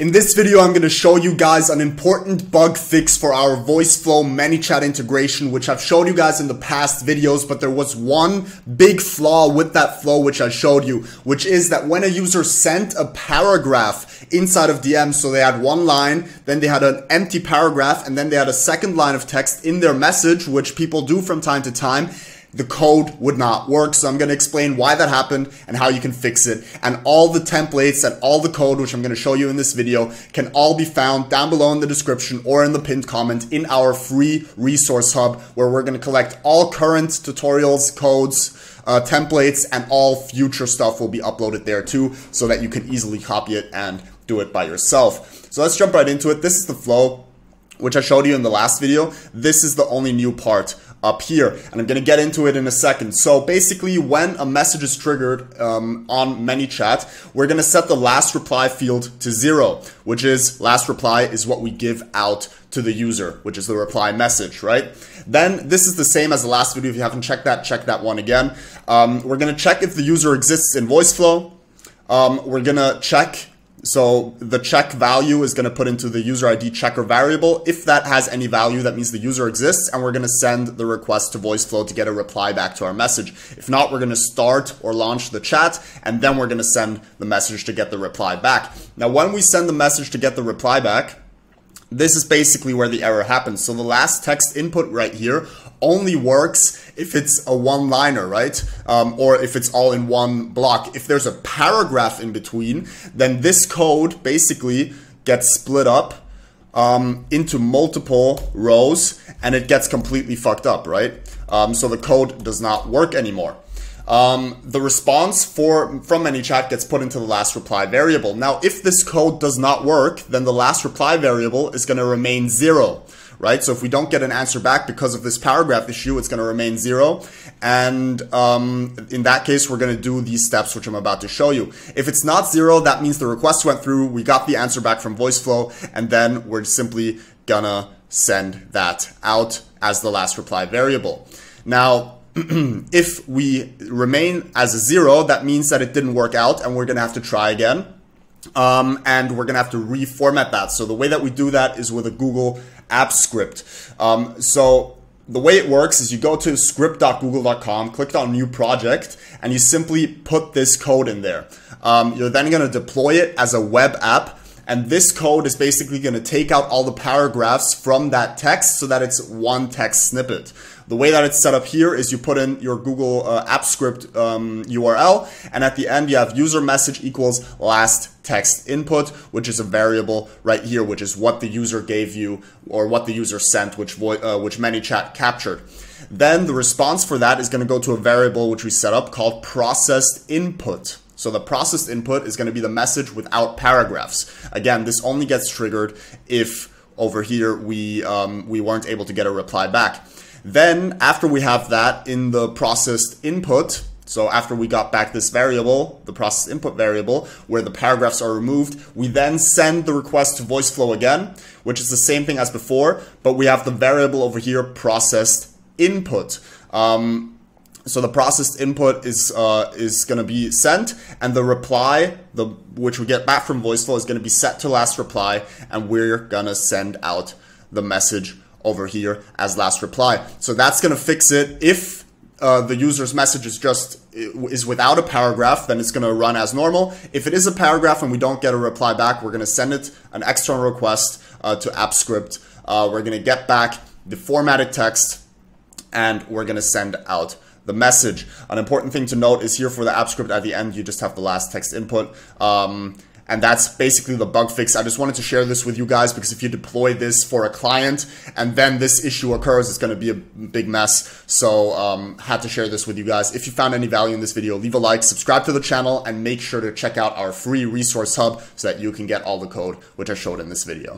In this video, I'm going to show you guys an important bug fix for our Voiceflow ManyChat integration, which I've shown you guys in the past videos, but there was one big flaw with that flow, which I showed you, which is that when a user sent a paragraph inside of DM, so they had one line, then they had an empty paragraph, and then they had a second line of text in their message, which people do from time to time, the code would not work. So I'm going to explain why that happened and how you can fix it. And all the templates and all the code, which I'm going to show you in this video, can all be found down below in the description or in the pinned comment in our free resource hub, where we're going to collect all current tutorials, codes, templates, and all future stuff will be uploaded there too, so that you can easily copy it and do it by yourself. So let's jump right into it. This is the flow, which I showed you in the last video. This is the only new part up here, and I'm going to get into it in a second. So basically, when a message is triggered on ManyChat, we're going to set the last reply field to 0, which is last reply is what we give out to the user, which is the reply message, right? Then this is the same as the last video. If you haven't checked that, check that one again. We're going to check if the user exists in Voiceflow. We're going to check. So the check value is going to put into the user ID checker variable. If that has any value, that means the user exists, and we're going to send the request to Voiceflow to get a reply back to our message. If not, we're going to start or launch the chat, and then we're going to send the message to get the reply back. Now, when we send the message to get the reply back, this is basically where the error happens. So the last text input right here only works if it's a one-liner, right? Or if it's all in one block. If there's a paragraph in between, then this code basically gets split up into multiple rows, and it gets completely fucked up, right? So the code does not work anymore. The response from ManyChat gets put into the last reply variable. Now, if this code does not work, then the last reply variable is going to remain 0, right? So if we don't get an answer back because of this paragraph issue, it's going to remain 0. And in that case, we're going to do these steps, which I'm about to show you. If it's not 0, that means the request went through, we got the answer back from Voiceflow, and then we're simply going to send that out as the last reply variable. Now, if we remain as a 0, that means that it didn't work out, and we're going to have to try again. And we're going to have to reformat that. So the way that we do that is with a Google Apps Script. So the way it works is you go to script.google.com, click on new project, and you simply put this code in there. You're then going to deploy it as a web app. And this code is basically going to take out all the paragraphs from that text so that it's one text snippet. The way that it's set up here is you put in your Google Apps Script URL, and at the end you have user message equals last text input, which is a variable right here, which is what the user gave you or what the user sent, which ManyChat captured. Then the response for that is going to go to a variable which we set up called processed input. So the processed input is going to be the message without paragraphs. Again, this only gets triggered if over here we weren't able to get a reply back. Then after we have that in the processed input, so after we got back this variable, the processed input variable, where the paragraphs are removed, we then send the request to Voiceflow again, which is the same thing as before, but we have the variable over here, processed input. So the processed input is going to be sent, and the reply, which we get back from Voiceflow, is going to be set to last reply, and we're going to send out the message over here as last reply. So that's going to fix it. If the user's message is without a paragraph, then it's going to run as normal. If it is a paragraph and we don't get a reply back, we're going to send it an external request to AppScript. We're going to get back the formatted text, and we're going to send out the message. An important thing to note is here for the app script at the end, you just have the last text input. And that's basically the bug fix. I just wanted to share this with you guys because if you deploy this for a client and then this issue occurs, it's going to be a big mess. So had to share this with you guys. If you found any value in this video, leave a like, subscribe to the channel, and make sure to check out our free resource hub so that you can get all the code which I showed in this video.